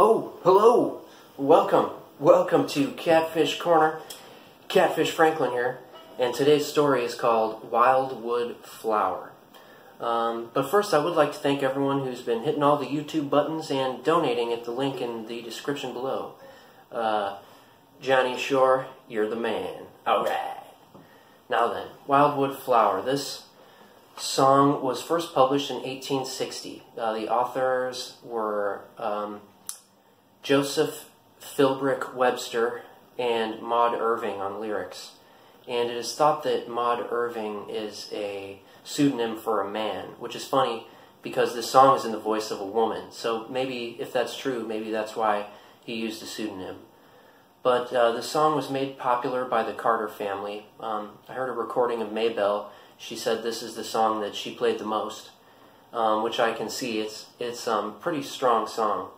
Oh, hello! Welcome! Welcome to Catfish Corner. Catfish Franklin here, and today's story is called Wildwood Flower. But first I would like to thank everyone who's been hitting all the YouTube buttons and donating at the link in the description below. Johnny Shore, you're the man. Alright! Now then, Wildwood Flower. This song was first published in 1860. The authors were Joseph Philbrick Webster and Maud Irving on lyrics, and it is thought that Maud Irving is a pseudonym for a man, which is funny because this song is in the voice of a woman, so maybe if that's true, maybe that's why he used a pseudonym. But the song was made popular by the Carter family. I heard a recording of Maybelle. She said this is the song that she played the most, which I can see. It's pretty strong song.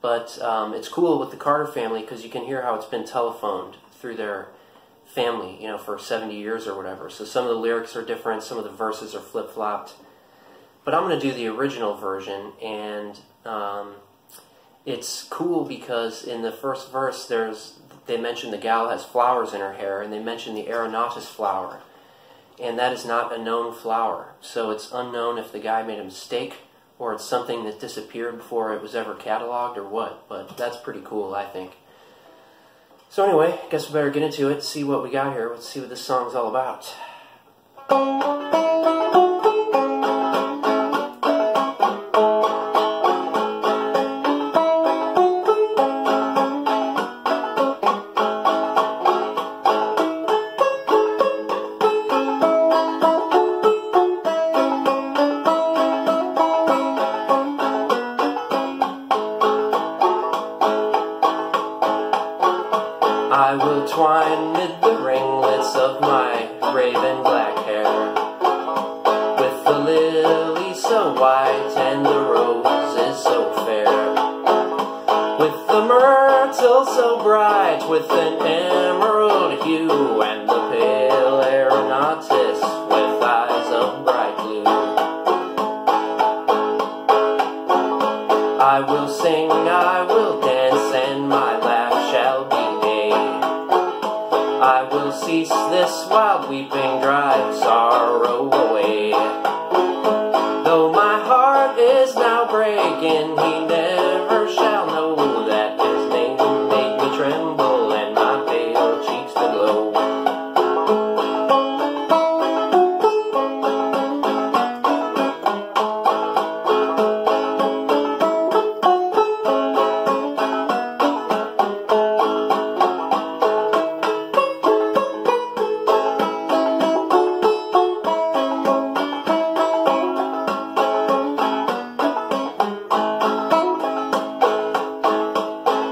But it's cool with the Carter family because you can hear how it's been telephoned through their family, you know, for 70 years or whatever. So some of the lyrics are different, some of the verses are flip-flopped. But I'm going to do the original version, and it's cool because in the first verse they mention the gal has flowers in her hair, and they mention the aeronatus flower. And that is not a known flower, so it's unknown if the guy made a mistake or it's something that disappeared before it was ever cataloged or what, but that's pretty cool, I think. So anyway, I guess we better get into it, see what we got here. Let's see what this song's all about. I will twine mid the ringlets of my raven black hair, with the lily so white and the roses so fair, with the myrtle so bright, with an emerald hue, and the pale aeronatus with eyes of bright blue. I will sing, I will dance, and my laugh shall be. I will cease this wild weeping, drive sorrow away. Though my heart is now breaking, he never shall know that his name made me tremble and my pale cheeks to glow.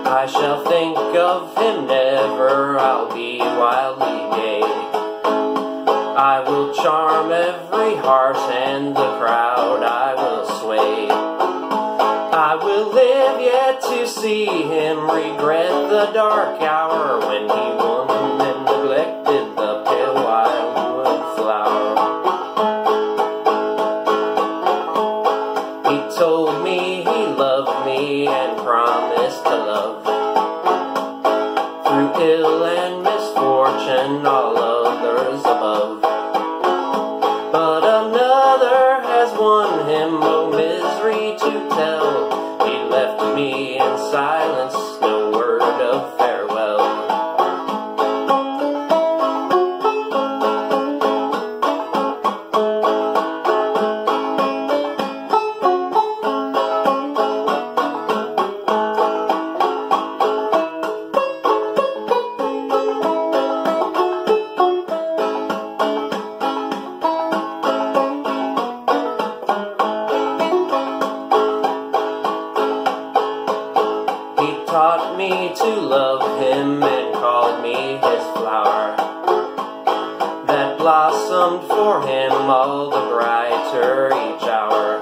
I shall think of him never, I'll be wildly gay. I will charm every heart and the crowd I will sway. I will live yet to see him regret the dark hour when he won and neglected the pale wildwood flower. He told me he loved me and promised to love me. Through ill and misfortune, all others above. But another has won him, oh misery to tell. He left me in silence, no word of farewell. Taught me to love him and called me his flower, that blossomed for him all the brighter each hour.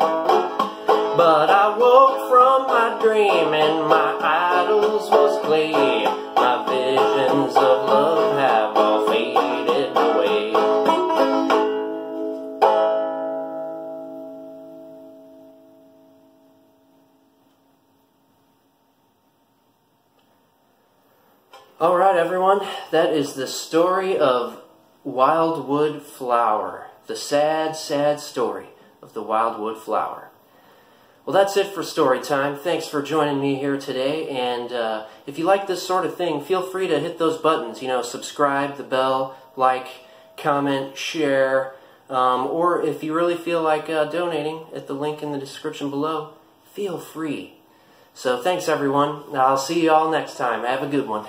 But I woke from my dream and my idols was clay. My visions of love have all faded away. Alright everyone, that is the story of Wildwood Flower. The sad, sad story of the Wildwood Flower. Well, that's it for story time. Thanks for joining me here today, and if you like this sort of thing, feel free to hit those buttons, you know, subscribe, the bell, like, comment, share, or if you really feel like donating at the link in the description below, feel free. So thanks everyone, I'll see you all next time. Have a good one.